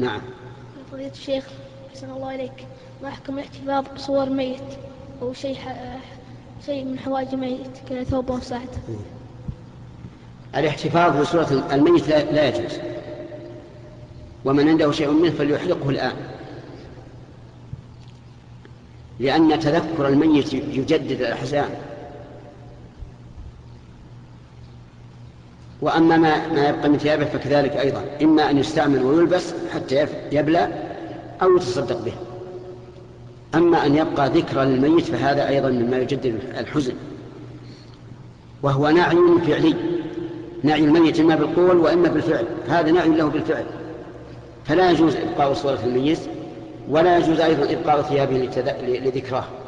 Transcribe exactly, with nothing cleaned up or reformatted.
نعم. فضيلة الشيخ أحسن الله إليك، ما حكم الاحتفاظ بصور ميت أو شيء ح... شيء من حواجز ميت كثوبه وساعته؟ الاحتفاظ بصورة الميت لا يجوز، ومن عنده شيء منه فليحلقه الآن، لأن تذكر الميت يجدد الأحزان. وأما ما يبقى من ثيابه فكذلك أيضا، إما أن يستعمل ويلبس حتى يبلى أو يتصدق به. أما أن يبقى ذكرى للميت فهذا أيضا مما يجدد الحزن، وهو نعي فعلي، نعي الميت إما بالقول وإما بالفعل، هذا نعي له بالفعل، فلا يجوز إبقاء صورة الميت، ولا يجوز أيضا إبقاء ثيابه لذكراه.